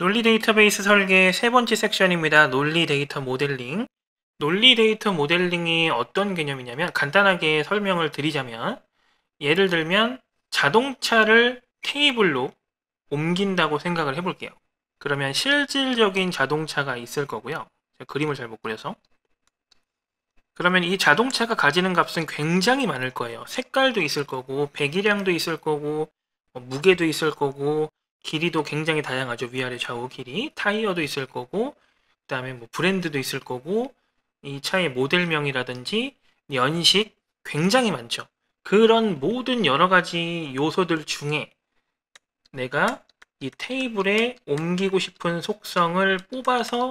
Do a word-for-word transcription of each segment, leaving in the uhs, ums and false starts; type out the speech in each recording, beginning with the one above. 논리 데이터베이스 설계 세 번째 섹션입니다. 논리 데이터 모델링. 논리 데이터 모델링이 어떤 개념이냐면, 간단하게 설명을 드리자면, 예를 들면 자동차를 테이블로 옮긴다고 생각을 해볼게요. 그러면 실질적인 자동차가 있을 거고요. 제가 그림을 잘 못 그려서. 그러면 이 자동차가 가지는 값은 굉장히 많을 거예요. 색깔도 있을 거고, 배기량도 있을 거고, 무게도 있을 거고, 길이도 굉장히 다양하죠. 위아래 좌우 길이, 타이어도 있을 거고, 그 다음에 뭐 브랜드도 있을 거고, 이 차의 모델명이라든지 연식, 굉장히 많죠. 그런 모든 여러 가지 요소들 중에 내가 이 테이블에 옮기고 싶은 속성을 뽑아서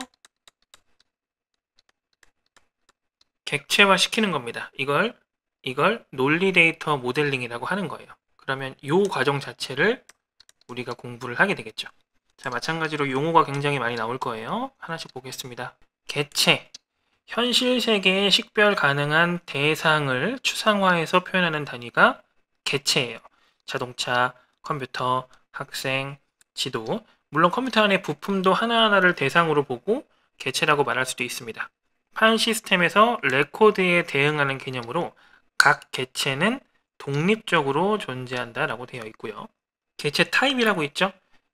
객체화 시키는 겁니다. 이걸 이걸 논리 데이터 모델링이라고 하는 거예요. 그러면 이 과정 자체를 우리가 공부를 하게 되겠죠. 자, 마찬가지로 용어가 굉장히 많이 나올 거예요. 하나씩 보겠습니다. 개체, 현실 세계에 식별 가능한 대상을 추상화해서 표현하는 단위가 개체예요. 자동차, 컴퓨터, 학생, 지도. 물론 컴퓨터 안에 부품도 하나하나를 대상으로 보고 개체라고 말할 수도 있습니다. 판 시스템에서 레코드에 대응하는 개념으로 각 개체는 독립적으로 존재한다 라고 되어 있고요. 개체 타입이라고 있죠.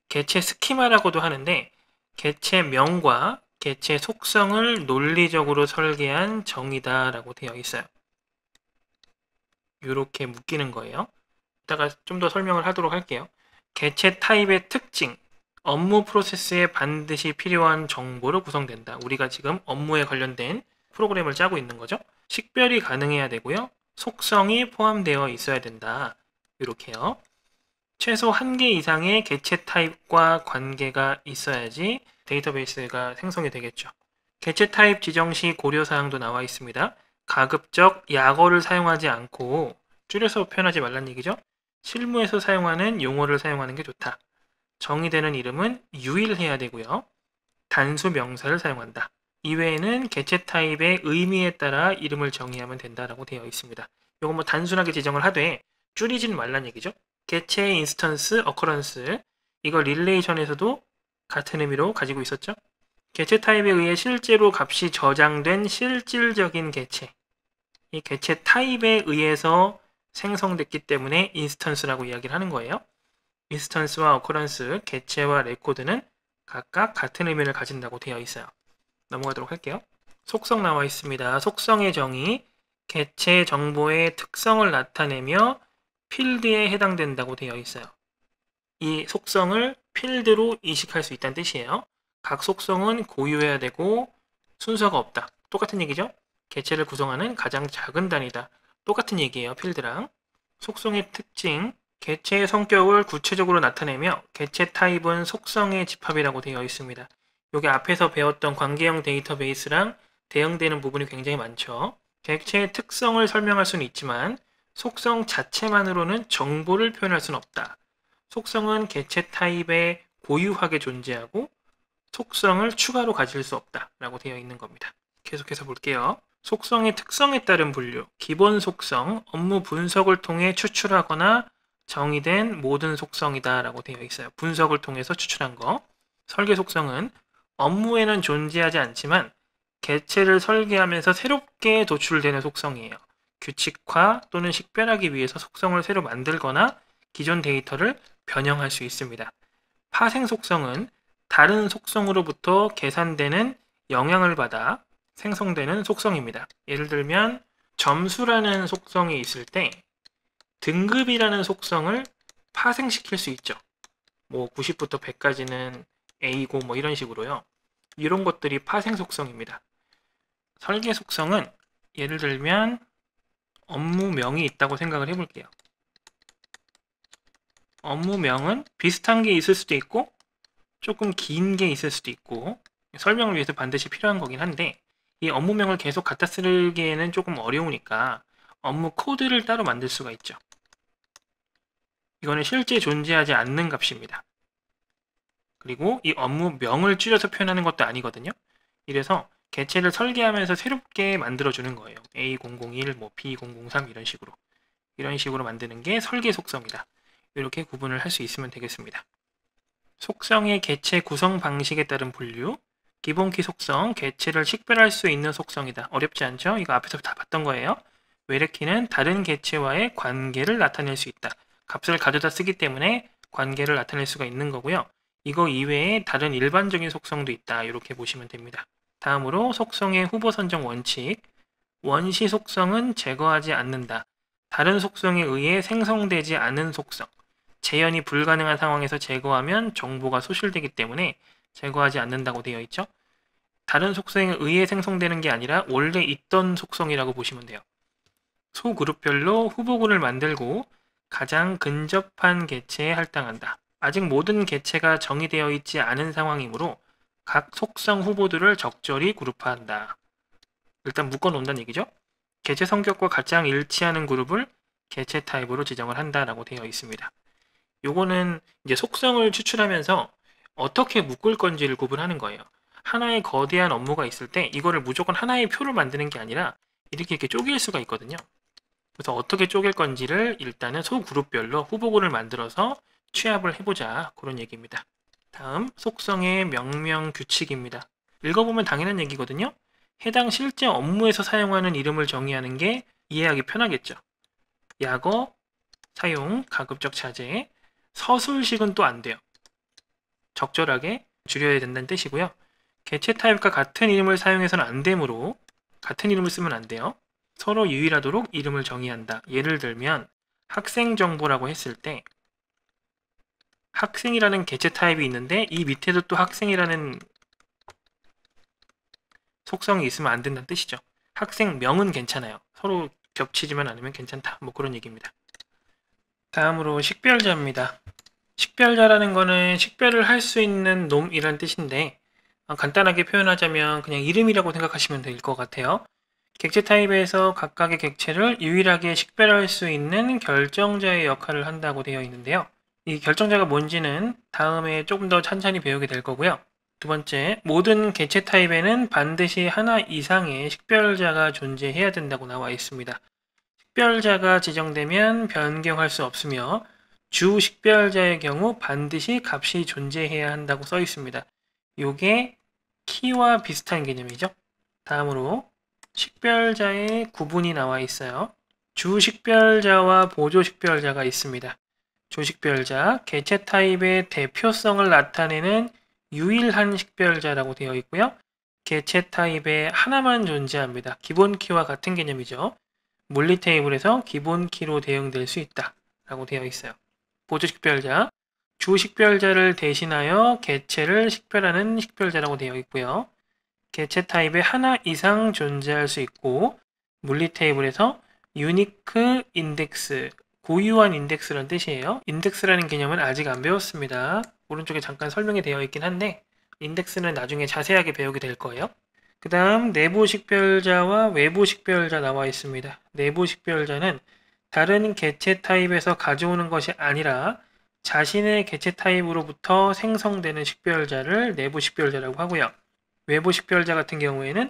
개체 스키마라고도 하는데, 개체명과 개체 속성을 논리적으로 설계한 정의다 라고 되어 있어요. 이렇게 묶이는 거예요. 이따가 좀 더 설명을 하도록 할게요. 개체 타입의 특징, 업무 프로세스에 반드시 필요한 정보로 구성된다. 우리가 지금 업무에 관련된 프로그램을 짜고 있는 거죠. 식별이 가능해야 되고요. 속성이 포함되어 있어야 된다. 이렇게요. 최소 한 개 이상의 개체 타입과 관계가 있어야지 데이터베이스가 생성이 되겠죠. 개체 타입 지정 시 고려사항도 나와 있습니다. 가급적 약어를 사용하지 않고 줄여서 표현하지 말란 얘기죠. 실무에서 사용하는 용어를 사용하는 게 좋다. 정의되는 이름은 유일해야 되고요. 단수 명사를 사용한다. 이외에는 개체 타입의 의미에 따라 이름을 정의하면 된다라고 되어 있습니다. 이건 뭐 단순하게 지정을 하되 줄이진 말란 얘기죠. 개체, 인스턴스, 어커런스, 이거 릴레이션에서도 같은 의미로 가지고 있었죠. 개체 타입에 의해 실제로 값이 저장된 실질적인 개체, 이 개체 타입에 의해서 생성됐기 때문에 인스턴스라고 이야기를 하는 거예요. 인스턴스와 어커런스, 개체와 레코드는 각각 같은 의미를 가진다고 되어 있어요. 넘어가도록 할게요. 속성 나와 있습니다. 속성의 정의, 개체 정보의 특성을 나타내며 필드에 해당된다고 되어 있어요. 이 속성을 필드로 인식할 수 있다는 뜻이에요. 각 속성은 고유해야 되고 순서가 없다. 똑같은 얘기죠. 개체를 구성하는 가장 작은 단위다. 똑같은 얘기예요. 필드랑. 속성의 특징, 개체의 성격을 구체적으로 나타내며 개체 타입은 속성의 집합이라고 되어 있습니다. 여기 앞에서 배웠던 관계형 데이터베이스랑 대응되는 부분이 굉장히 많죠. 개체의 특성을 설명할 수는 있지만 속성 자체만으로는 정보를 표현할 수는 없다. 속성은 개체 타입에 고유하게 존재하고 속성을 추가로 가질 수 없다 라고 되어 있는 겁니다. 계속해서 볼게요. 속성의 특성에 따른 분류, 기본 속성, 업무 분석을 통해 추출하거나 정의된 모든 속성이다 라고 되어 있어요. 분석을 통해서 추출한 거. 설계 속성은 업무에는 존재하지 않지만 개체를 설계하면서 새롭게 도출되는 속성이에요. 규칙화 또는 식별하기 위해서 속성을 새로 만들거나 기존 데이터를 변형할 수 있습니다. 파생 속성은 다른 속성으로부터 계산되는 영향을 받아 생성되는 속성입니다. 예를 들면 점수라는 속성이 있을 때 등급이라는 속성을 파생시킬 수 있죠. 뭐 구십부터 백까지는 A고 뭐 이런 식으로요. 이런 것들이 파생 속성입니다. 설계 속성은 예를 들면 업무명이 있다고 생각을 해볼게요. 업무명은 비슷한 게 있을 수도 있고 조금 긴 게 있을 수도 있고, 설명을 위해서 반드시 필요한 거긴 한데, 이 업무명을 계속 갖다 쓰기에는 조금 어려우니까 업무 코드를 따로 만들 수가 있죠. 이거는 실제 존재하지 않는 값입니다. 그리고 이 업무명을 줄여서 표현하는 것도 아니거든요. 이래서 개체를 설계하면서 새롭게 만들어주는 거예요. 에이 공공일, 뭐 비 공공삼 이런 식으로. 이런 식으로 만드는 게 설계 속성이다. 이렇게 구분을 할 수 있으면 되겠습니다. 속성의 개체 구성 방식에 따른 분류, 기본키 속성, 개체를 식별할 수 있는 속성이다. 어렵지 않죠? 이거 앞에서 다 봤던 거예요. 외래키는 다른 개체와의 관계를 나타낼 수 있다. 값을 가져다 쓰기 때문에 관계를 나타낼 수가 있는 거고요. 이거 이외에 다른 일반적인 속성도 있다. 이렇게 보시면 됩니다. 다음으로 속성의 후보 선정 원칙. 원시 속성은 제거하지 않는다. 다른 속성에 의해 생성되지 않은 속성. 재현이 불가능한 상황에서 제거하면 정보가 소실되기 때문에 제거하지 않는다고 되어 있죠. 다른 속성에 의해 생성되는 게 아니라 원래 있던 속성이라고 보시면 돼요. 소그룹별로 후보군을 만들고 가장 근접한 개체에 할당한다. 아직 모든 개체가 정의되어 있지 않은 상황이므로 각 속성 후보들을 적절히 그룹화한다. 일단 묶어놓는다는 얘기죠. 개체 성격과 가장 일치하는 그룹을 개체 타입으로 지정을 한다라고 되어 있습니다. 요거는 이제 속성을 추출하면서 어떻게 묶을 건지를 구분하는 거예요. 하나의 거대한 업무가 있을 때 이거를 무조건 하나의 표를 만드는 게 아니라 이렇게 이렇게 쪼갤 수가 있거든요. 그래서 어떻게 쪼갤 건지를 일단은 소그룹별로 후보군을 만들어서 취합을 해보자, 그런 얘기입니다. 다음, 속성의 명명 규칙입니다. 읽어보면 당연한 얘기거든요. 해당 실제 업무에서 사용하는 이름을 정의하는 게 이해하기 편하겠죠. 약어, 사용, 가급적 자제, 서술식은 또 안 돼요. 적절하게 줄여야 된다는 뜻이고요. 개체 타입과 같은 이름을 사용해서는 안 되므로 같은 이름을 쓰면 안 돼요. 서로 유일하도록 이름을 정의한다. 예를 들면 학생 정보라고 했을 때 학생이라는 개체 타입이 있는데 이 밑에도 또 학생이라는 속성이 있으면 안 된다는 뜻이죠. 학생명은 괜찮아요. 서로 겹치지만 않으면 괜찮다. 뭐 그런 얘기입니다. 다음으로 식별자입니다. 식별자라는 거는 식별을 할 수 있는 놈이란 뜻인데 간단하게 표현하자면 그냥 이름이라고 생각하시면 될 것 같아요. 객체 타입에서 각각의 객체를 유일하게 식별할 수 있는 결정자의 역할을 한다고 되어 있는데요. 이 결정자가 뭔지는 다음에 조금 더 찬찬히 배우게 될 거고요. 두 번째, 모든 개체 타입에는 반드시 하나 이상의 식별자가 존재해야 된다고 나와 있습니다. 식별자가 지정되면 변경할 수 없으며 주 식별자의 경우 반드시 값이 존재해야 한다고 써 있습니다. 요게 키와 비슷한 개념이죠. 다음으로 식별자의 구분이 나와 있어요. 주 식별자와 보조 식별자가 있습니다. 주 식별자, 개체 타입의 대표성을 나타내는 유일한 식별자라고 되어 있고요. 개체 타입에 하나만 존재합니다. 기본 키와 같은 개념이죠. 물리 테이블에서 기본 키로 대응될 수 있다 라고 되어 있어요. 보조 식별자, 주 식별자를 대신하여 개체를 식별하는 식별자라고 되어 있고요. 개체 타입에 하나 이상 존재할 수 있고 물리 테이블에서 유니크 인덱스, 고유한 인덱스라는 뜻이에요. 인덱스라는 개념은 아직 안 배웠습니다. 오른쪽에 잠깐 설명이 되어 있긴 한데 인덱스는 나중에 자세하게 배우게 될 거예요. 그 다음 내부 식별자와 외부 식별자 나와 있습니다. 내부 식별자는 다른 개체 타입에서 가져오는 것이 아니라 자신의 개체 타입으로부터 생성되는 식별자를 내부 식별자라고 하고요. 외부 식별자 같은 경우에는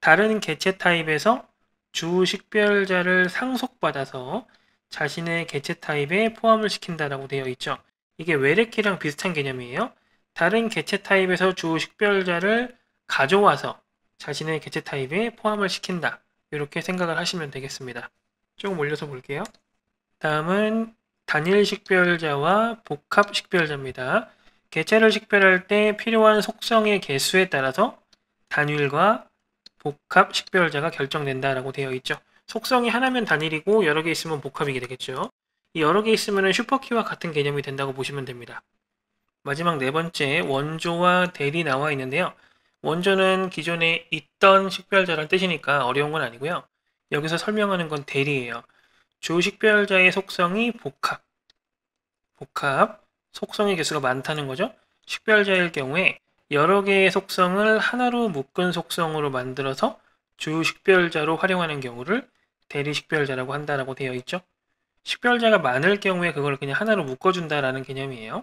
다른 개체 타입에서 주 식별자를 상속받아서 자신의 개체 타입에 포함을 시킨다라고 되어 있죠. 이게 외래키랑 비슷한 개념이에요. 다른 개체 타입에서 주 식별자를 가져와서 자신의 개체 타입에 포함을 시킨다. 이렇게 생각을 하시면 되겠습니다. 조금 올려서 볼게요. 다음은 단일 식별자와 복합 식별자입니다. 개체를 식별할 때 필요한 속성의 개수에 따라서 단일과 복합 식별자가 결정된다라고 되어 있죠. 속성이 하나면 단일이고 여러 개 있으면 복합이게 되겠죠. 이 여러 개 있으면 슈퍼키와 같은 개념이 된다고 보시면 됩니다. 마지막 네 번째, 원조와 대리 나와 있는데요. 원조는 기존에 있던 식별자란 뜻이니까 어려운 건 아니고요. 여기서 설명하는 건 대리예요. 주 식별자의 속성이 복합, 복합, 속성의 개수가 많다는 거죠. 식별자일 경우에 여러 개의 속성을 하나로 묶은 속성으로 만들어서 주 식별자로 활용하는 경우를 대리 식별자라고 한다라고 되어 있죠. 식별자가 많을 경우에 그걸 그냥 하나로 묶어준다라는 개념이에요.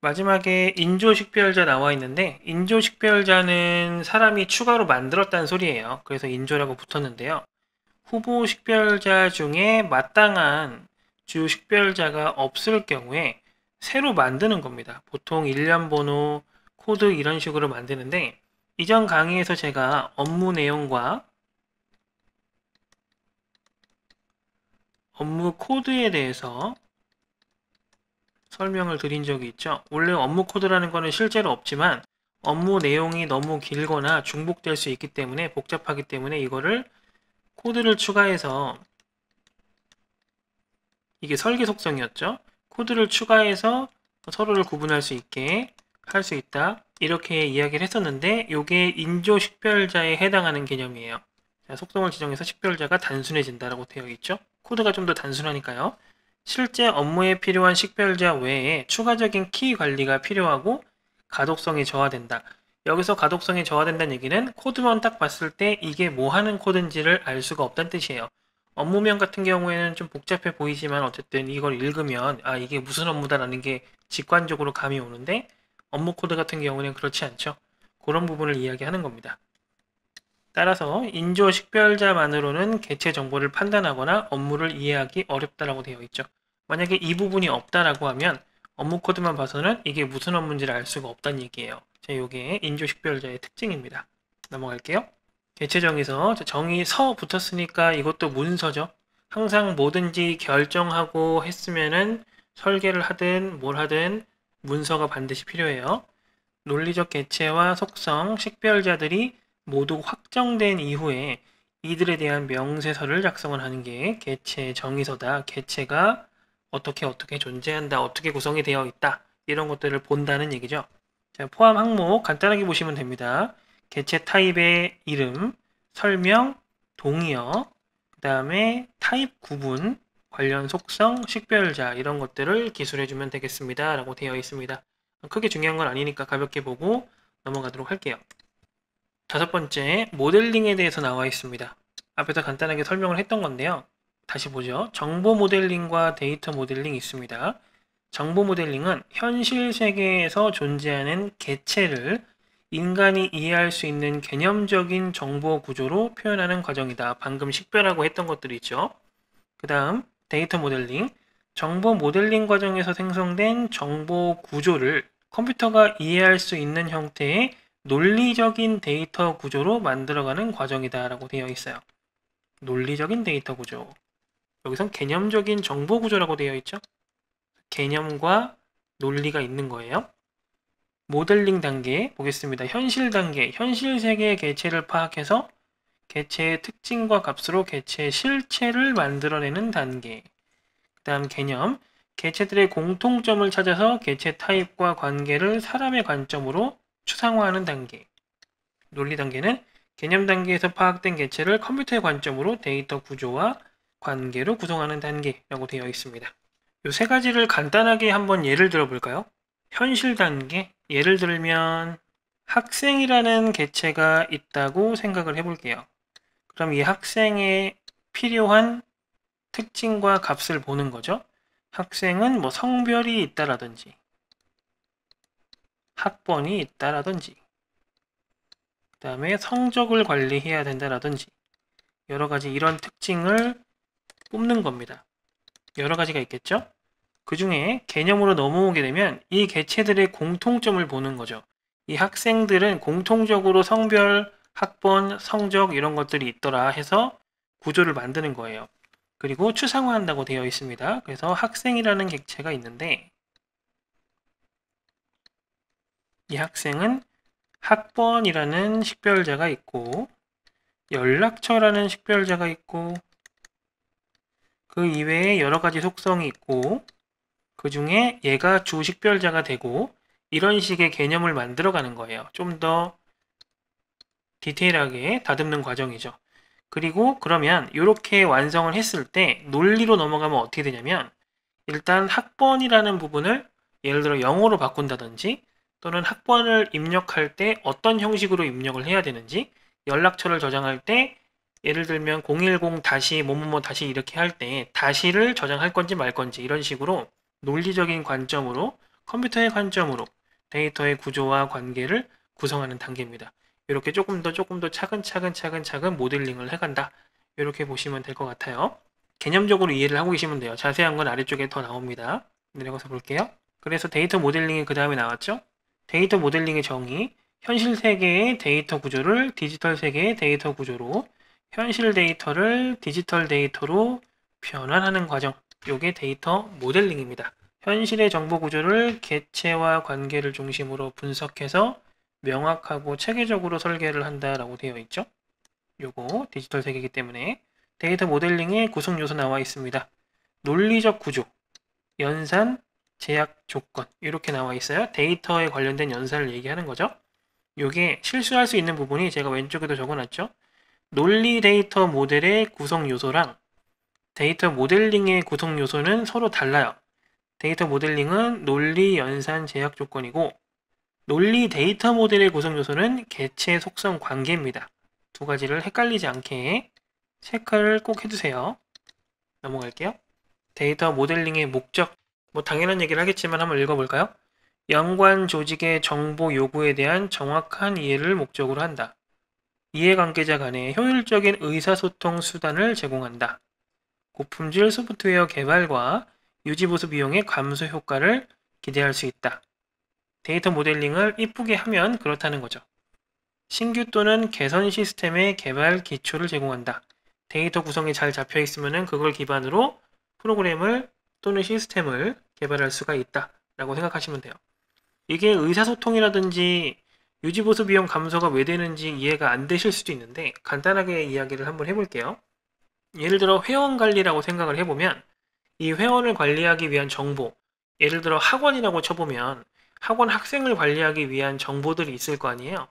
마지막에 인조식별자 나와 있는데 인조식별자는 사람이 추가로 만들었다는 소리예요. 그래서 인조라고 붙었는데요. 후보식별자 중에 마땅한 주식별자가 없을 경우에 새로 만드는 겁니다. 보통 일련 번호, 코드 이런 식으로 만드는데 이전 강의에서 제가 업무 내용과 업무 코드에 대해서 설명을 드린 적이 있죠. 원래 업무 코드라는 거는 실제로 없지만 업무 내용이 너무 길거나 중복될 수 있기 때문에 복잡하기 때문에 이거를 코드를 추가해서 이게 설계 속성이었죠. 코드를 추가해서 서로를 구분할 수 있게 할 수 있다. 이렇게 이야기를 했었는데 이게 인조 식별자에 해당하는 개념이에요. 자, 속성을 지정해서 식별자가 단순해진다라고 되어 있죠. 코드가 좀 더 단순하니까요. 실제 업무에 필요한 식별자 외에 추가적인 키 관리가 필요하고 가독성이 저하된다. 여기서 가독성이 저하된다는 얘기는 코드만 딱 봤을 때 이게 뭐 하는 코드인지를 알 수가 없다는 뜻이에요. 업무명 같은 경우에는 좀 복잡해 보이지만 어쨌든 이걸 읽으면 아 이게 무슨 업무다라는 게 직관적으로 감이 오는데 업무 코드 같은 경우는 그렇지 않죠. 그런 부분을 이야기하는 겁니다. 따라서 인조 식별자만으로는 개체 정보를 판단하거나 업무를 이해하기 어렵다라고 되어 있죠. 만약에 이 부분이 없다라고 하면 업무 코드만 봐서는 이게 무슨 업무인지를 알 수가 없다는 얘기예요. 자, 이게 인조 식별자의 특징입니다. 넘어갈게요. 개체정의서, 정의 서 붙었으니까 이것도 문서죠. 항상 뭐든지 결정하고 했으면은 설계를 하든 뭘 하든 문서가 반드시 필요해요. 논리적 개체와 속성, 식별자들이 모두 확정된 이후에 이들에 대한 명세서를 작성을 하는 게 개체정의서다. 개체가 어떻게 어떻게 존재한다, 어떻게 구성이 되어 있다. 이런 것들을 본다는 얘기죠. 자, 포함 항목 간단하게 보시면 됩니다. 개체 타입의 이름, 설명, 동의어, 그 다음에 타입 구분, 관련 속성, 식별자 이런 것들을 기술해주면 되겠습니다. 라고 되어 있습니다. 크게 중요한 건 아니니까 가볍게 보고 넘어가도록 할게요. 다섯 번째, 모델링에 대해서 나와 있습니다. 앞에서 간단하게 설명을 했던 건데요. 다시 보죠. 정보 모델링과 데이터 모델링이 있습니다. 정보 모델링은 현실 세계에서 존재하는 개체를 인간이 이해할 수 있는 개념적인 정보 구조로 표현하는 과정이다. 방금 식별하고 했던 것들이 있죠. 그 다음 데이터 모델링, 정보 모델링 과정에서 생성된 정보 구조를 컴퓨터가 이해할 수 있는 형태의 논리적인 데이터 구조로 만들어가는 과정이다 라고 되어 있어요. 논리적인 데이터 구조, 여기선 개념적인 정보 구조라고 되어 있죠. 개념과 논리가 있는 거예요. 모델링 단계 보겠습니다. 현실 단계, 현실 세계의 개체를 파악해서 개체의 특징과 값으로 개체의 실체를 만들어내는 단계. 그 다음 개념, 개체들의 공통점을 찾아서 개체 타입과 관계를 사람의 관점으로 추상화하는 단계. 논리 단계는 개념 단계에서 파악된 개체를 컴퓨터의 관점으로 데이터 구조와 관계로 구성하는 단계라고 되어 있습니다. 이 세 가지를 간단하게 한번 예를 들어 볼까요? 현실 단계, 예를 들면 학생이라는 개체가 있다고 생각을 해볼게요. 그럼 이 학생에 필요한 특징과 값을 보는 거죠. 학생은 뭐 성별이 있다라든지 학번이 있다라든지 그 다음에 성적을 관리해야 된다라든지 여러가지 이런 특징을 뽑는 겁니다. 여러가지가 있겠죠. 그 중에 개념으로 넘어오게 되면 이 개체들의 공통점을 보는 거죠. 이 학생들은 공통적으로 성별, 학번, 성적 이런 것들이 있더라 해서 구조를 만드는 거예요. 그리고 추상화한다고 되어 있습니다. 그래서 학생이라는 객체가 있는데 이 학생은 학번이라는 식별자가 있고 연락처라는 식별자가 있고 그 이외에 여러가지 속성이 있고 그 중에 얘가 주식별자가 되고 이런 식의 개념을 만들어 가는 거예요. 좀 더 디테일하게 다듬는 과정이죠. 그리고 그러면 이렇게 완성을 했을 때 논리로 넘어가면 어떻게 되냐면 일단 학번이라는 부분을 예를 들어 영어로 바꾼다든지 또는 학번을 입력할 때 어떤 형식으로 입력을 해야 되는지 연락처를 저장할 때 예를 들면 공일공 다시 뭐뭐뭐 다시 이렇게 할 때 다시를 저장할 건지 말 건지 이런 식으로 논리적인 관점으로 컴퓨터의 관점으로 데이터의 구조와 관계를 구성하는 단계입니다. 이렇게 조금 더 조금 더 차근차근 차근차근 모델링을 해간다. 이렇게 보시면 될 것 같아요. 개념적으로 이해를 하고 계시면 돼요. 자세한 건 아래쪽에 더 나옵니다. 내려가서 볼게요. 그래서 데이터 모델링이 그 다음에 나왔죠. 데이터 모델링의 정의, 현실 세계의 데이터 구조를 디지털 세계의 데이터 구조로, 현실 데이터를 디지털 데이터로 변환하는 과정, 요게 데이터 모델링입니다. 현실의 정보 구조를 개체와 관계를 중심으로 분석해서 명확하고 체계적으로 설계를 한다라고 되어 있죠. 요거 디지털 세계이기 때문에 데이터 모델링의 구성 요소 나와 있습니다. 논리적 구조, 연산, 제약 조건 이렇게 나와 있어요. 데이터에 관련된 연산을 얘기하는 거죠. 요게 실수할 수 있는 부분이 제가 왼쪽에도 적어놨죠. 논리 데이터 모델의 구성 요소랑 데이터 모델링의 구성 요소는 서로 달라요. 데이터 모델링은 논리, 연산, 제약 조건이고, 논리 데이터 모델의 구성 요소는 개체 속성 관계입니다. 두 가지를 헷갈리지 않게 체크를 꼭 해주세요. 넘어갈게요. 데이터 모델링의 목적, 뭐 당연한 얘기를 하겠지만 한번 읽어볼까요? 연관 조직의 정보 요구에 대한 정확한 이해를 목적으로 한다. 이해관계자 간의 효율적인 의사소통 수단을 제공한다. 고품질 소프트웨어 개발과 유지보수 비용의 감소 효과를 기대할 수 있다. 데이터 모델링을 이쁘게 하면 그렇다는 거죠. 신규 또는 개선 시스템의 개발 기초를 제공한다. 데이터 구성이 잘 잡혀 있으면 그걸 기반으로 프로그램을 또는 시스템을 개발할 수가 있다 라고 생각하시면 돼요. 이게 의사소통이라든지 유지보수 비용 감소가 왜 되는지 이해가 안 되실 수도 있는데 간단하게 이야기를 한번 해볼게요. 예를 들어 회원 관리라고 생각을 해보면 이 회원을 관리하기 위한 정보, 예를 들어 학원이라고 쳐보면 학원 학생을 관리하기 위한 정보들이 있을 거 아니에요.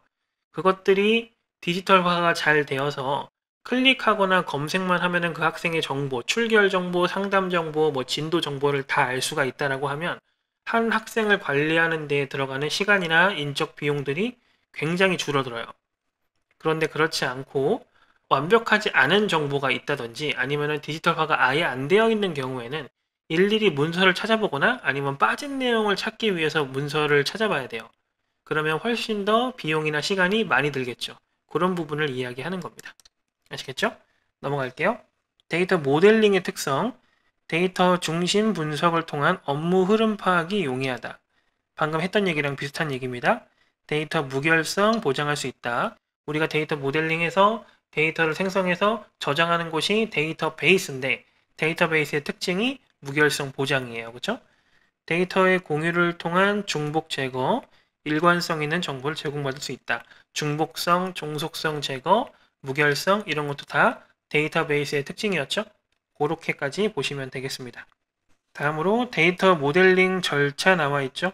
그것들이 디지털화가 잘 되어서 클릭하거나 검색만 하면은 그 학생의 정보, 출결 정보, 상담 정보, 뭐 진도 정보를 다 알 수가 있다라고 하면 한 학생을 관리하는 데 들어가는 시간이나 인적 비용들이 굉장히 줄어들어요. 그런데 그렇지 않고 완벽하지 않은 정보가 있다든지 아니면은 디지털화가 아예 안 되어 있는 경우에는 일일이 문서를 찾아보거나 아니면 빠진 내용을 찾기 위해서 문서를 찾아봐야 돼요. 그러면 훨씬 더 비용이나 시간이 많이 들겠죠. 그런 부분을 이야기하는 겁니다. 아시겠죠? 넘어갈게요. 데이터 모델링의 특성, 데이터 중심 분석을 통한 업무 흐름 파악이 용이하다. 방금 했던 얘기랑 비슷한 얘기입니다. 데이터 무결성 보장할 수 있다. 우리가 데이터 모델링에서 데이터를 생성해서 저장하는 곳이 데이터베이스인데 데이터베이스의 특징이 무결성 보장이에요. 그렇죠? 데이터의 공유를 통한 중복 제거, 일관성 있는 정보를 제공받을 수 있다. 중복성, 종속성 제거, 무결성 이런 것도 다 데이터베이스의 특징이었죠. 그렇게까지 보시면 되겠습니다. 다음으로 데이터 모델링 절차 나와 있죠.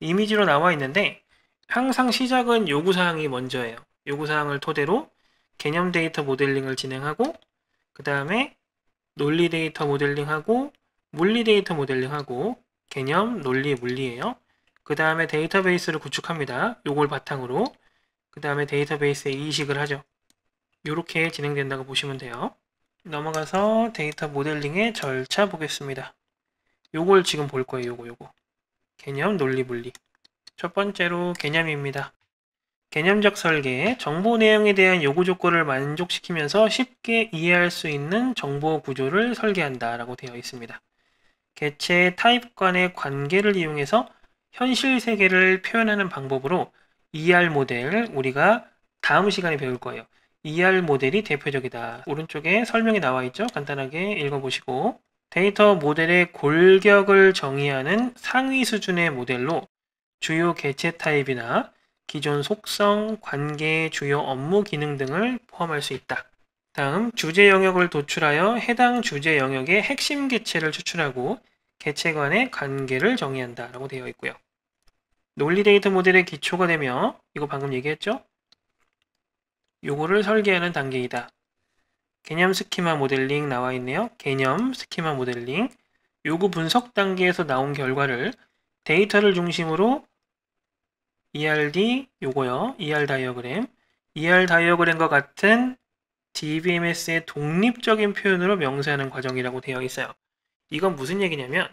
이미지로 나와 있는데 항상 시작은 요구사항이 먼저예요. 요구사항을 토대로 개념 데이터 모델링을 진행하고 그 다음에 논리 데이터 모델링하고 물리 데이터 모델링하고 개념, 논리, 물리예요. 그 다음에 데이터베이스를 구축합니다. 요걸 바탕으로 그 다음에 데이터베이스에 이식을 하죠. 요렇게 진행된다고 보시면 돼요. 넘어가서 데이터 모델링의 절차 보겠습니다. 요걸 지금 볼 거예요. 요거 요거 개념, 논리, 물리. 첫 번째로 개념입니다. 개념적 설계, 정보 내용에 대한 요구 조건을 만족시키면서 쉽게 이해할 수 있는 정보 구조를 설계한다 라고 되어 있습니다. 개체 타입 간의 관계를 이용해서 현실 세계를 표현하는 방법으로 이알 모델, 우리가 다음 시간에 배울 거예요. 이알 모델이 대표적이다. 오른쪽에 설명이 나와 있죠. 간단하게 읽어보시고, 데이터 모델의 골격을 정의하는 상위 수준의 모델로 주요 개체 타입이나 기존 속성, 관계, 주요 업무 기능 등을 포함할 수 있다. 다음, 주제 영역을 도출하여 해당 주제 영역의 핵심 개체를 추출하고 개체 간의 관계를 정의한다 라고 되어 있고요. 논리 데이터 모델의 기초가 되며, 이거 방금 얘기했죠? 요거를 설계하는 단계이다. 개념 스키마 모델링 나와 있네요. 개념 스키마 모델링, 요구 분석 단계에서 나온 결과를 데이터를 중심으로 이알디, 요거요, 이알 다이어그램, 이알 다이어그램과 같은 디비엠에스의 독립적인 표현으로 명시하는 과정이라고 되어 있어요. 이건 무슨 얘기냐면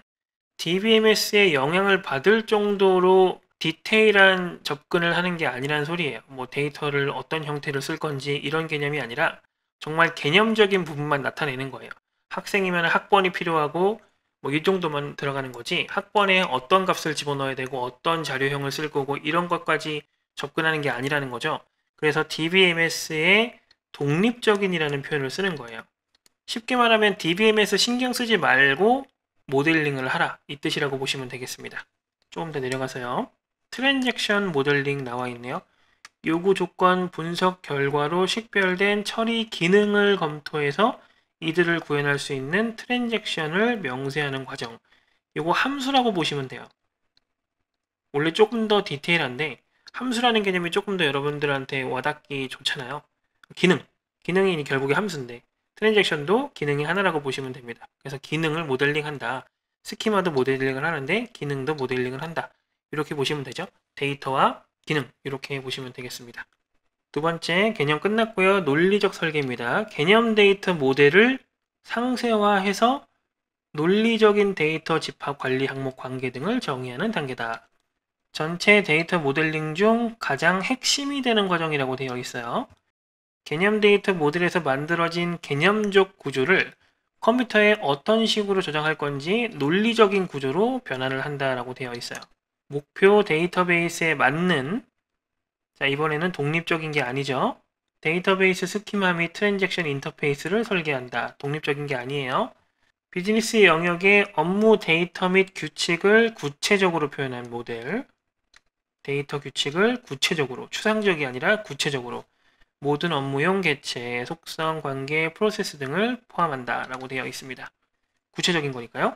디비엠에스의 영향을 받을 정도로 디테일한 접근을 하는 게 아니라는 소리예요. 뭐 데이터를 어떤 형태로 쓸 건지 이런 개념이 아니라 정말 개념적인 부분만 나타내는 거예요. 학생이면 학번이 필요하고 뭐 이 정도만 들어가는 거지 학번에 어떤 값을 집어넣어야 되고 어떤 자료형을 쓸 거고 이런 것까지 접근하는 게 아니라는 거죠. 그래서 디비엠에스의 독립적인이라는 표현을 쓰는 거예요. 쉽게 말하면 디비엠에스 신경 쓰지 말고 모델링을 하라 이 뜻이라고 보시면 되겠습니다. 조금 더 내려가서요. 트랜잭션 모델링 나와 있네요. 요구 조건 분석 결과로 식별된 처리 기능을 검토해서 이들을 구현할 수 있는 트랜잭션을 명세하는 과정. 요거 함수라고 보시면 돼요. 원래 조금 더 디테일한데 함수라는 개념이 조금 더 여러분들한테 와닿기 좋잖아요. 기능. 기능이 결국에 함수인데 트랜잭션도 기능의 하나라고 보시면 됩니다. 그래서 기능을 모델링한다. 스키마도 모델링을 하는데 기능도 모델링을 한다. 이렇게 보시면 되죠. 데이터와 기능 이렇게 보시면 되겠습니다. 두 번째 개념 끝났고요. 논리적 설계입니다. 개념 데이터 모델을 상세화해서 논리적인 데이터 집합 관리 항목 관계 등을 정의하는 단계다. 전체 데이터 모델링 중 가장 핵심이 되는 과정이라고 되어 있어요. 개념 데이터 모델에서 만들어진 개념적 구조를 컴퓨터에 어떤 식으로 저장할 건지 논리적인 구조로 변환을 한다라고 되어 있어요. 목표 데이터베이스에 맞는, 자 이번에는 독립적인 게 아니죠. 데이터베이스 스키마 및 트랜잭션 인터페이스를 설계한다. 독립적인 게 아니에요. 비즈니스 영역의 업무 데이터 및 규칙을 구체적으로 표현한 모델. 데이터 규칙을 구체적으로, 추상적이 아니라 구체적으로. 모든 업무용 개체, 속성, 관계, 프로세스 등을 포함한다 라고 되어 있습니다. 구체적인 거니까요.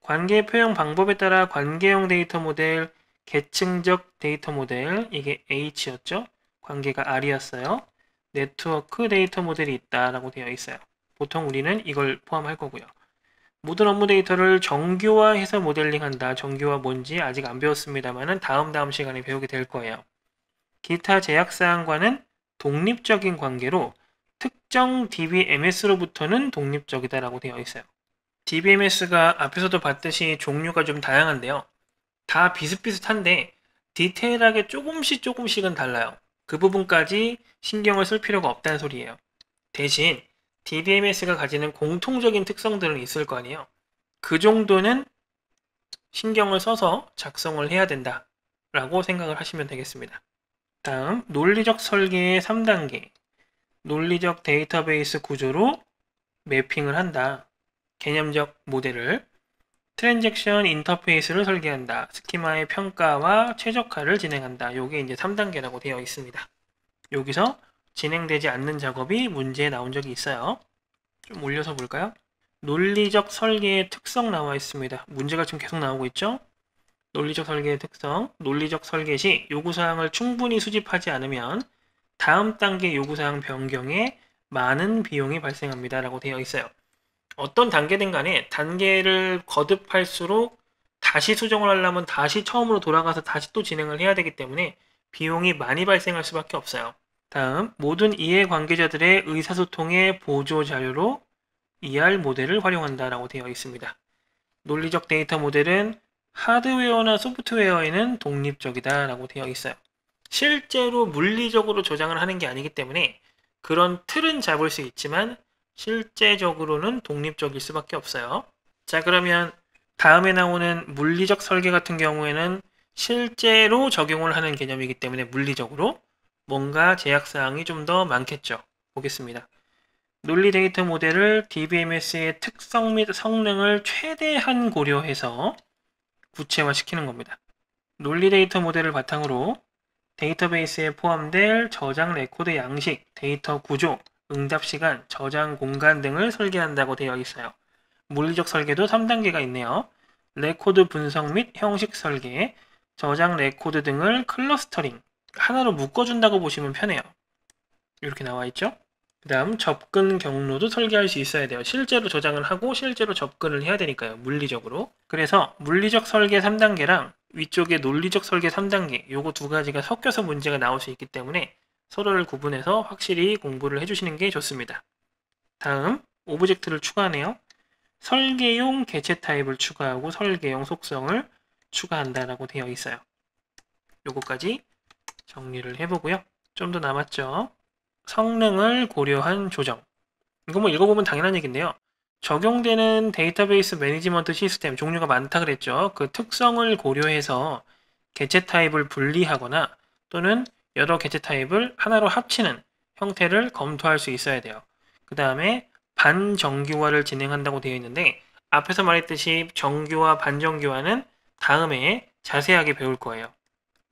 관계 표현 방법에 따라 관계형 데이터 모델, 계층적 데이터 모델, 이게 H였죠. 관계가 R이었어요. 네트워크 데이터 모델이 있다라고 되어 있어요. 보통 우리는 이걸 포함할 거고요. 모든 업무 데이터를 정규화해서 모델링한다. 정규화 뭔지 아직 안 배웠습니다만 다음 다음 시간에 배우게 될 거예요. 기타 제약사항과는 독립적인 관계로 특정 디비엠에스로부터는 독립적이다라고 되어 있어요. 디비엠에스가 앞에서도 봤듯이 종류가 좀 다양한데요. 다 비슷비슷한데 디테일하게 조금씩 조금씩은 달라요. 그 부분까지 신경을 쓸 필요가 없다는 소리예요. 대신 디비엠에스가 가지는 공통적인 특성들은 있을 거 아니에요. 그 정도는 신경을 써서 작성을 해야 된다라고 생각을 하시면 되겠습니다. 다음, 논리적 설계의 삼 단계. 논리적 데이터베이스 구조로 매핑을 한다. 개념적 모델을, 트랜잭션 인터페이스를 설계한다. 스키마의 평가와 최적화를 진행한다. 요게 이제 삼 단계라고 되어 있습니다. 여기서 진행되지 않는 작업이 문제에 나온 적이 있어요. 좀 올려서 볼까요? 논리적 설계의 특성 나와 있습니다. 문제가 지금 계속 나오고 있죠? 논리적 설계의 특성. 논리적 설계 시 요구사항을 충분히 수집하지 않으면 다음 단계 요구사항 변경에 많은 비용이 발생합니다. 라고 되어 있어요. 어떤 단계든 간에 단계를 거듭할수록 다시 수정을 하려면 다시 처음으로 돌아가서 다시 또 진행을 해야 되기 때문에 비용이 많이 발생할 수밖에 없어요. 다음, 모든 이해관계자들의 의사소통의 보조자료로 이알 모델을 활용한다라고 되어 있습니다. 논리적 데이터 모델은 하드웨어나 소프트웨어에는 독립적이다라고 되어 있어요. 실제로 물리적으로 저장을 하는 게 아니기 때문에 그런 틀은 잡을 수 있지만 실제적으로는 독립적일 수밖에 없어요. 자, 그러면 다음에 나오는 물리적 설계 같은 경우에는 실제로 적용을 하는 개념이기 때문에 물리적으로 뭔가 제약사항이 좀 더 많겠죠. 보겠습니다. 논리 데이터 모델을 디비엠에스의 특성 및 성능을 최대한 고려해서 구체화시키는 겁니다. 논리 데이터 모델을 바탕으로 데이터베이스에 포함될 저장 레코드 양식, 데이터 구조, 응답시간, 저장 공간 등을 설계한다고 되어 있어요. 물리적 설계도 삼 단계가 있네요. 레코드 분석 및 형식 설계, 저장 레코드 등을 클러스터링, 하나로 묶어준다고 보시면 편해요. 이렇게 나와 있죠? 그 다음 접근 경로도 설계할 수 있어야 돼요. 실제로 저장을 하고 실제로 접근을 해야 되니까요. 물리적으로. 그래서 물리적 설계 삼 단계랑 위쪽에 논리적 설계 삼 단계 요거 두 가지가 섞여서 문제가 나올 수 있기 때문에 서로를 구분해서 확실히 공부를 해주시는 게 좋습니다. 다음, 오브젝트를 추가하네요. 설계용 개체 타입을 추가하고 설계용 속성을 추가한다라고 되어 있어요. 요거까지 정리를 해보고요. 좀 더 남았죠? 성능을 고려한 조정. 이거 뭐 읽어보면 당연한 얘기인데요. 적용되는 데이터베이스 매니지먼트 시스템 종류가 많다 그랬죠. 그 특성을 고려해서 개체 타입을 분리하거나 또는 여러 개체 타입을 하나로 합치는 형태를 검토할 수 있어야 돼요. 그 다음에 반정규화를 진행한다고 되어 있는데, 앞에서 말했듯이 정규화, 반정규화는 다음에 자세하게 배울 거예요.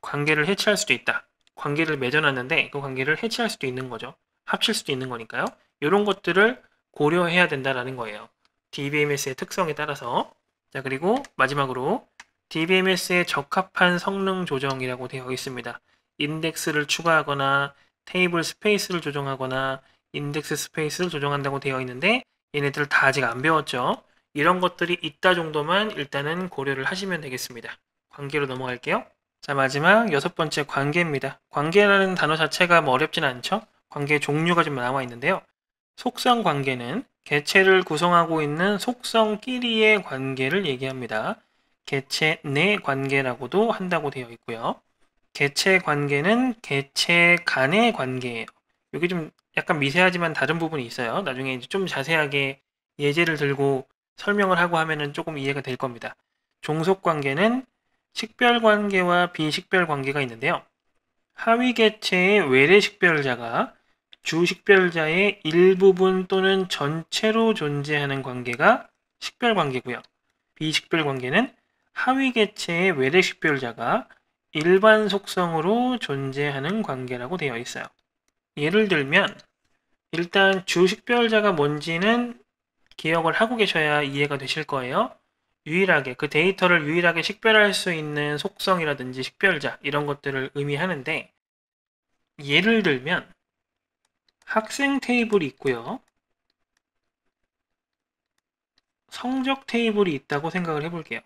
관계를 해체할 수도 있다. 관계를 맺어놨는데 그 관계를 해체할 수도 있는 거죠. 합칠 수도 있는 거니까요. 이런 것들을 고려해야 된다라는 거예요. 디비엠에스의 특성에 따라서. 자, 그리고 마지막으로 디비엠에스에 적합한 성능 조정이라고 되어 있습니다. 인덱스를 추가하거나 테이블 스페이스를 조정하거나 인덱스 스페이스를 조정한다고 되어 있는데, 얘네들 다 아직 안 배웠죠. 이런 것들이 있다 정도만 일단은 고려를 하시면 되겠습니다. 관계로 넘어갈게요. 자, 마지막 여섯 번째 관계입니다. 관계라는 단어 자체가 뭐 어렵진 않죠. 관계 종류가 좀 나와 있는데요. 속성 관계는 개체를 구성하고 있는 속성끼리의 관계를 얘기합니다. 개체 내 관계라고도 한다고 되어 있고요. 개체 관계는 개체 간의 관계예요. 여기 좀 약간 미세하지만 다른 부분이 있어요. 나중에 이제 좀 자세하게 예제를 들고 설명을 하고 하면은 조금 이해가 될 겁니다. 종속 관계는 식별 관계와 비식별 관계가 있는데요. 하위 개체의 외래 식별자가 주 식별자의 일부분 또는 전체로 존재하는 관계가 식별 관계고요. 비식별 관계는 하위 개체의 외래 식별자가 일반 속성으로 존재하는 관계라고 되어 있어요. 예를 들면 일단 주 식별자가 뭔지는 기억을 하고 계셔야 이해가 되실 거예요. 유일하게 그 데이터를 유일하게 식별할 수 있는 속성이라든지 식별자, 이런 것들을 의미하는데, 예를 들면 학생 테이블이 있고요. 성적 테이블이 있다고 생각을 해볼게요.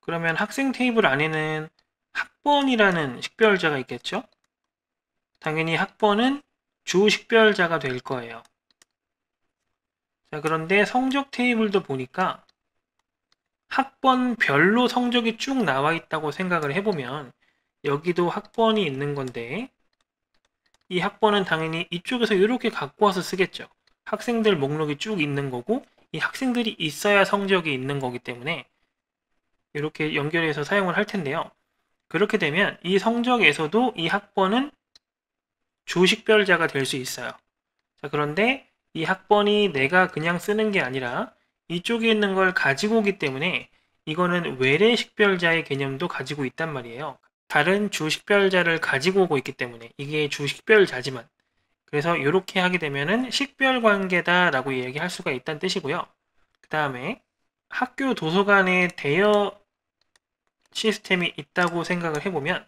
그러면 학생 테이블 안에는 학번이라는 식별자가 있겠죠? 당연히 학번은 주 식별자가 될 거예요. 자, 그런데 성적 테이블도 보니까 학번별로 성적이 쭉 나와 있다고 생각을 해보면 여기도 학번이 있는 건데, 이 학번은 당연히 이쪽에서 이렇게 갖고 와서 쓰겠죠. 학생들 목록이 쭉 있는 거고, 이 학생들이 있어야 성적이 있는 거기 때문에 이렇게 연결해서 사용을 할 텐데요. 그렇게 되면 이 성적에서도 이 학번은 주 식별자가 될 수 있어요. 자, 그런데 이 학번이 내가 그냥 쓰는 게 아니라 이쪽에 있는 걸 가지고 오기 때문에 이거는 외래 식별자의 개념도 가지고 있단 말이에요. 다른 주 식별자를 가지고 오고 있기 때문에 이게 주 식별자지만, 그래서 이렇게 하게 되면은 식별 관계다 라고 이야기할 수가 있다는 뜻이고요. 그 다음에 학교 도서관에 대여 시스템이 있다고 생각을 해보면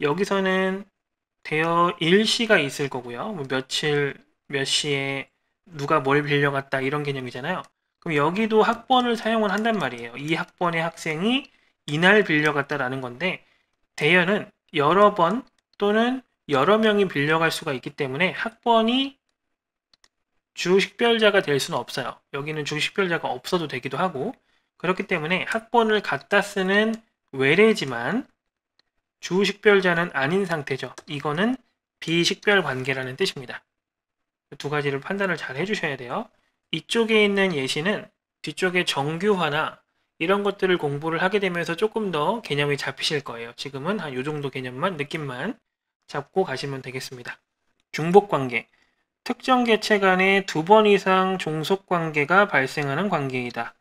여기서는 대여 일시가 있을 거고요. 뭐 며칠, 몇 시에 누가 뭘 빌려갔다, 이런 개념이잖아요. 그럼 여기도 학번을 사용을 한단 말이에요. 이 학번의 학생이 이날 빌려갔다라는 건데, 대여는 여러 번 또는 여러 명이 빌려갈 수가 있기 때문에 학번이 주식별자가 될 수는 없어요. 여기는 주식별자가 없어도 되기도 하고, 그렇기 때문에 학번을 갖다 쓰는 외래지만 주식별자는 아닌 상태죠. 이거는 비식별 관계라는 뜻입니다. 두 가지를 판단을 잘 해주셔야 돼요. 이쪽에 있는 예시는 뒤쪽에 정규화나 이런 것들을 공부를 하게 되면서 조금 더 개념이 잡히실 거예요. 지금은 한 요 정도 개념만, 느낌만 잡고 가시면 되겠습니다. 중복관계. 특정 개체 간에 두 번 이상 종속관계가 발생하는 관계이다.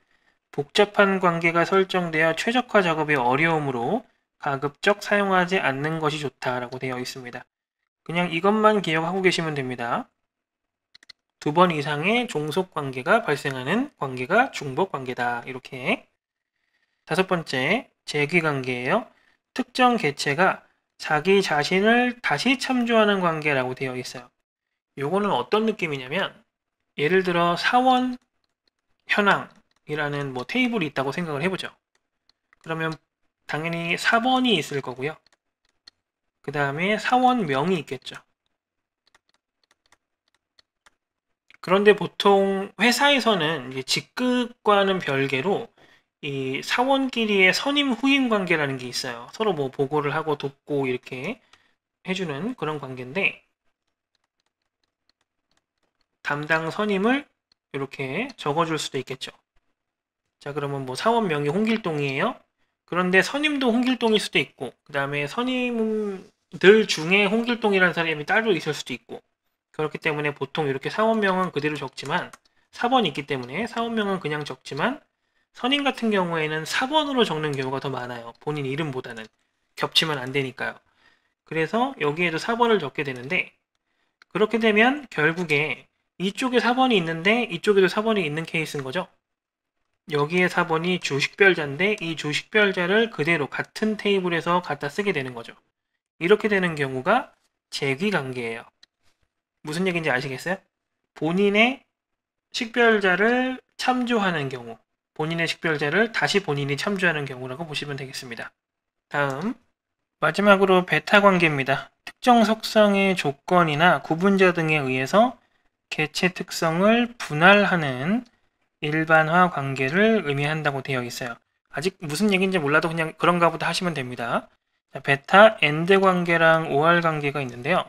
복잡한 관계가 설정되어 최적화 작업의 어려움으로 가급적 사용하지 않는 것이 좋다라고 되어 있습니다. 그냥 이것만 기억하고 계시면 됩니다. 두 번 이상의 종속관계가 발생하는 관계가 중복관계다. 이렇게. 다섯 번째, 재귀관계예요. 특정 개체가 자기 자신을 다시 참조하는 관계라고 되어 있어요. 요거는 어떤 느낌이냐면, 예를 들어 사원 현황이라는 뭐 테이블이 있다고 생각을 해보죠. 그러면 당연히 사번이 있을 거고요. 그 다음에 사원명이 있겠죠. 그런데 보통 회사에서는 이제 직급과는 별개로 이 사원끼리의 선임 후임 관계라는 게 있어요. 서로 뭐 보고를 하고 돕고 이렇게 해주는 그런 관계인데, 담당 선임을 이렇게 적어줄 수도 있겠죠. 자, 그러면 뭐 사원명이 홍길동이에요. 그런데 선임도 홍길동일 수도 있고, 그 다음에 선임들 중에 홍길동이라는 사람이 따로 있을 수도 있고, 그렇기 때문에 보통 이렇게 사원명은 그대로 적지만, 사 번이 있기 때문에 사원명은 그냥 적지만, 선임 같은 경우에는 사 번으로 적는 경우가 더 많아요. 본인 이름보다는. 겹치면 안 되니까요. 그래서 여기에도 사 번을 적게 되는데, 그렇게 되면 결국에 이쪽에 사 번이 있는데 이쪽에도 사 번이 있는 케이스인 거죠. 여기에 사 번이 주식별자인데 이 주식별자를 그대로 같은 테이블에서 갖다 쓰게 되는 거죠. 이렇게 되는 경우가 제귀관계예요. 무슨 얘기인지 아시겠어요? 본인의 식별자를 참조하는 경우, 본인의 식별자를 다시 본인이 참조하는 경우라고 보시면 되겠습니다. 다음, 마지막으로 베타 관계입니다. 특정 속성의 조건이나 구분자 등에 의해서 개체 특성을 분할하는 일반화 관계를 의미한다고 되어 있어요. 아직 무슨 얘기인지 몰라도 그냥 그런가 보다 하시면 됩니다. 자, 베타 엔드 관계랑 오알 관계가 있는데요.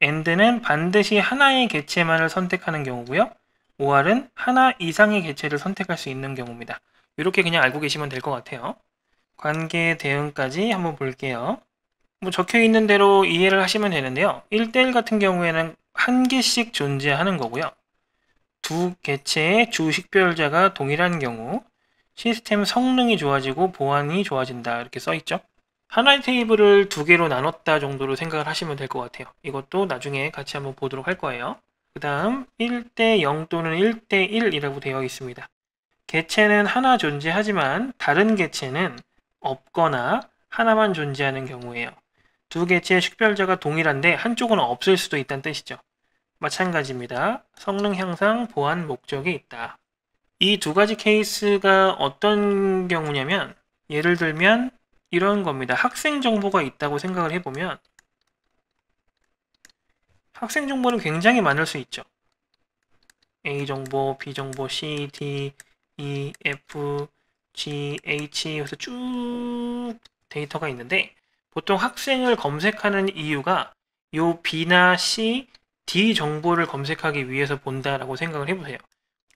엔드는 반드시 하나의 개체만을 선택하는 경우고요. 오알은 하나 이상의 개체를 선택할 수 있는 경우입니다. 이렇게 그냥 알고 계시면 될 것 같아요. 관계 대응까지 한번 볼게요. 뭐 적혀있는 대로 이해를 하시면 되는데요. 일 대 일 같은 경우에는 한 개씩 존재하는 거고요. 두 개체의 주식별자가 동일한 경우 시스템 성능이 좋아지고 보안이 좋아진다, 이렇게 써있죠. 하나의 테이블을 두 개로 나눴다 정도로 생각을 하시면 될 것 같아요. 이것도 나중에 같이 한번 보도록 할 거예요. 그 다음 일 대 영 또는 일 대 일이라고 되어 있습니다. 개체는 하나 존재하지만 다른 개체는 없거나 하나만 존재하는 경우예요. 두 개체의 식별자가 동일한데 한쪽은 없을 수도 있다는 뜻이죠. 마찬가지입니다. 성능 향상, 보안 목적이 있다. 이 두 가지 케이스가 어떤 경우냐면, 예를 들면 이런 겁니다. 학생 정보가 있다고 생각을 해보면 학생 정보는 굉장히 많을 수 있죠. A 정보, B 정보, C, D, E, F, G, H 해서 쭉 데이터가 있는데, 보통 학생을 검색하는 이유가 요 B나 C, D 정보를 검색하기 위해서 본다라고 생각을 해보세요.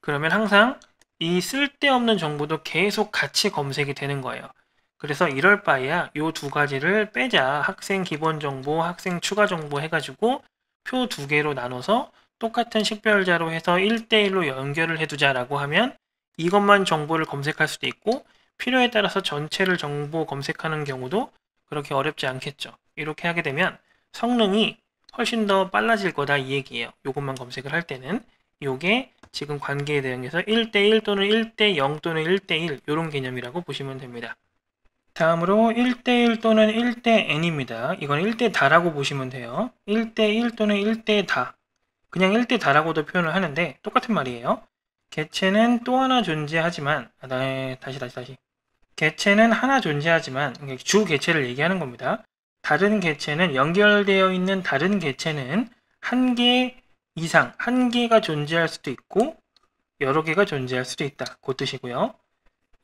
그러면 항상 이 쓸데없는 정보도 계속 같이 검색이 되는 거예요. 그래서 이럴 바에야 요 두 가지를 빼자, 학생 기본 정보, 학생 추가 정보 해가지고 표 두 개로 나눠서 똑같은 식별자로 해서 일 대 일로 연결을 해두자라고 하면 이것만 정보를 검색할 수도 있고, 필요에 따라서 전체를 정보 검색하는 경우도 그렇게 어렵지 않겠죠. 이렇게 하게 되면 성능이 훨씬 더 빨라질 거다, 이 얘기예요. 이것만 검색을 할 때는. 이게 지금 관계에 대응해서 일 대 일 또는 일 대 영 또는 일 대 일, 이런 개념이라고 보시면 됩니다. 다음으로 일 대 일 또는 일 대 엔입니다. 이건 일 대 다라고 보시면 돼요. 일 대 일 또는 일 대 다. 그냥 일 대 다라고도 표현을 하는데 똑같은 말이에요. 개체는 또 하나 존재하지만, 아, 네, 다시 다시 다시. 개체는 하나 존재하지만, 주 개체를 얘기하는 겁니다. 다른 개체는, 연결되어 있는 다른 개체는 한 개 이상, 한 개가 존재할 수도 있고 여러 개가 존재할 수도 있다, 그 뜻이고요.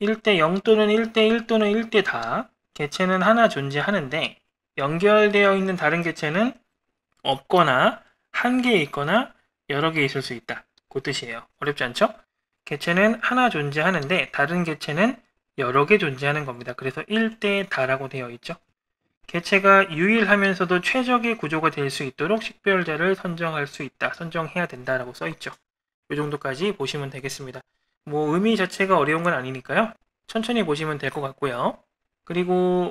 일 대 영 또는 일 대 일 또는 일 대 다. 개체는 하나 존재하는데 연결되어 있는 다른 개체는 없거나 한 개 있거나 여러 개 있을 수 있다, 그 뜻이에요. 어렵지 않죠? 개체는 하나 존재하는데 다른 개체는 여러 개 존재하는 겁니다. 그래서 일 대 다라고 되어 있죠. 개체가 유일하면서도 최적의 구조가 될 수 있도록 식별자를 선정할 수 있다, 선정해야 된다라고 써있죠. 이 정도까지 보시면 되겠습니다. 뭐 의미 자체가 어려운 건 아니니까요. 천천히 보시면 될 것 같고요. 그리고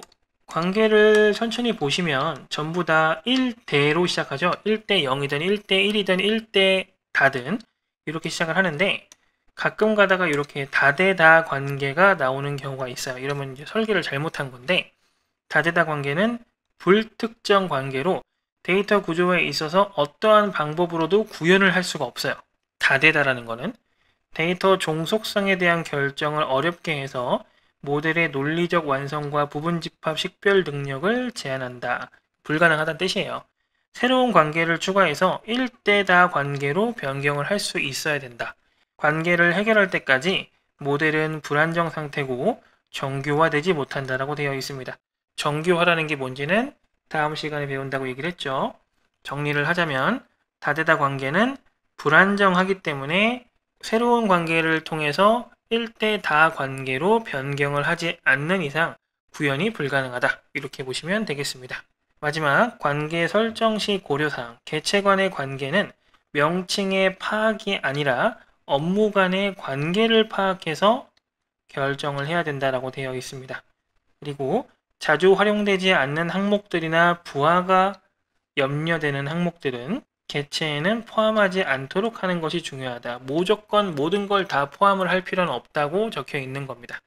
관계를 천천히 보시면 전부 다 일 대로 시작하죠. 일 대 영이든 일 대 일이든 일 대 다든 이렇게 시작을 하는데, 가끔 가다가 이렇게 다대다 관계가 나오는 경우가 있어요. 이러면 이제 설계를 잘못한 건데, 다대다 관계는 불특정 관계로 데이터 구조에 있어서 어떠한 방법으로도 구현을 할 수가 없어요. 다대다라는 거는 데이터 종속성에 대한 결정을 어렵게 해서 모델의 논리적 완성과 부분집합 식별 능력을 제한한다, 불가능하다는 뜻이에요. 새로운 관계를 추가해서 일 대 다 관계로 변경을 할 수 있어야 된다. 관계를 해결할 때까지 모델은 불안정 상태고 정교화되지 못한다라고 되어 있습니다. 정교화라는 게 뭔지는 다음 시간에 배운다고 얘기를 했죠. 정리를 하자면, 다대다 관계는 불안정하기 때문에 새로운 관계를 통해서 일대다 관계로 변경을 하지 않는 이상 구현이 불가능하다. 이렇게 보시면 되겠습니다. 마지막, 관계 설정 시 고려사항. 개체 간의 관계는 명칭의 파악이 아니라 업무 간의 관계를 파악해서 결정을 해야 된다라고 되어 있습니다. 그리고 자주 활용되지 않는 항목들이나 부하가 염려되는 항목들은 개체에는 포함하지 않도록 하는 것이 중요하다. 무조건 모든 걸 다 포함을 할 필요는 없다고 적혀 있는 겁니다.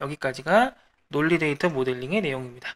여기까지가 논리 데이터 모델링의 내용입니다.